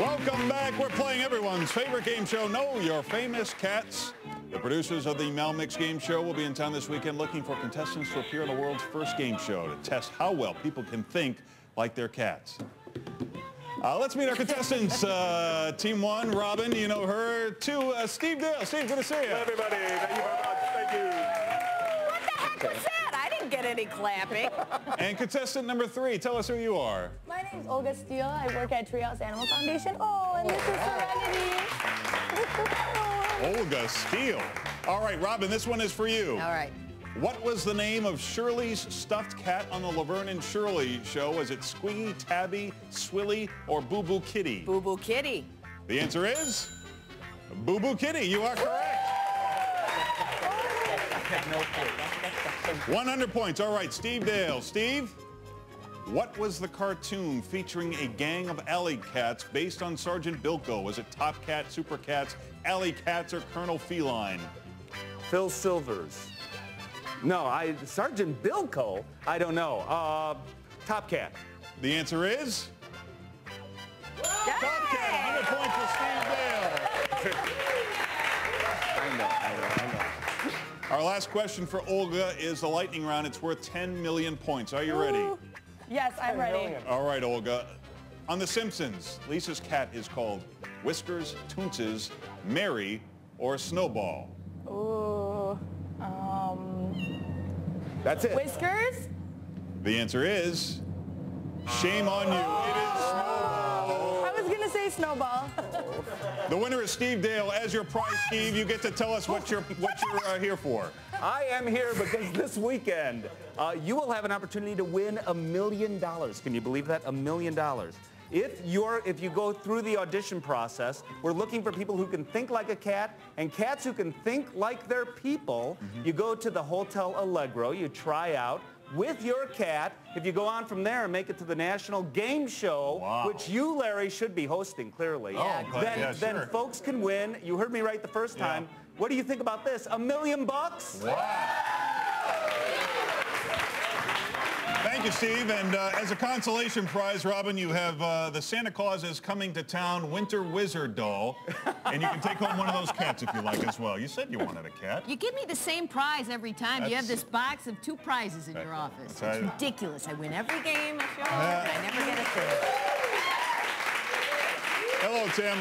Welcome back. We're playing everyone's favorite game show, Know Your Famous Cats. The producers of the Malmix game show will be in town this weekend looking for contestants to appear in the world's first game show to test how well people can think like their cats. Let's meet our contestants. Team 1, Robin, you know her. 2, Steve Dale. Steve, good to see you. Hello, everybody. Thank you very much. Thank you. What the heck was that? I didn't get any clapping. And contestant number 3, tell us who you are. My name's Olga Steele. I work at Treehouse Animal Foundation. Oh, and this is Serenity. Olga Steele. All right, Robin, this one is for you. All right. What was the name of Shirley's stuffed cat on the Laverne and Shirley show? Was it Squiggy, Tabby, Swilly, or Boo Boo Kitty? Boo Boo Kitty. The answer is Boo Boo Kitty. You are correct. 100 points. All right, Steve Dale. Steve, what was the cartoon featuring a gang of alley cats based on Sergeant Bilko? Was it Top Cat, Super Cats, Alley Cats, or Colonel Feline? Phil Silvers. No, Sergeant Bilko, I don't know. Top Cat. The answer is? Yay! Top Cat, 100 points for Steve Dale. I know. Our last question for Olga is the lightning round. It's worth 10 million points. Are you ready? Yes, I'm ready. All right, Olga. On The Simpsons, Lisa's cat is called Whiskers, Toonses, Mary, or Snowball. Ooh. That's it. Whiskers? The answer is, shame on you. It is Snowball. I was going to say Snowball. The winner is Steve Dale. As your prize, Steve, you get to tell us what you're here for. I am here because this weekend, you will have an opportunity to win $1 million. Can you believe that? $1 million. If you go through the audition process, we're looking for people who can think like a cat and cats who can think like their people. Mm-hmm. You go to the Hotel Allegro, you try out with your cat. If you go on from there and make it to the national game show, wow, which you, Larry, should be hosting, clearly, then folks can win. You heard me right the first time. What do you think about this? $1 million bucks? Wow. Thank you, Steve. And as a consolation prize, Robin, you have the Santa Claus is Coming to Town Winter Wizard doll. And you can take home one of those cats if you like as well. You said you wanted a cat. You give me the same prize every time. You have this box of 2 prizes in your office. It's ridiculous. I win every game, I show up, and I never get a third. Hello, Tim.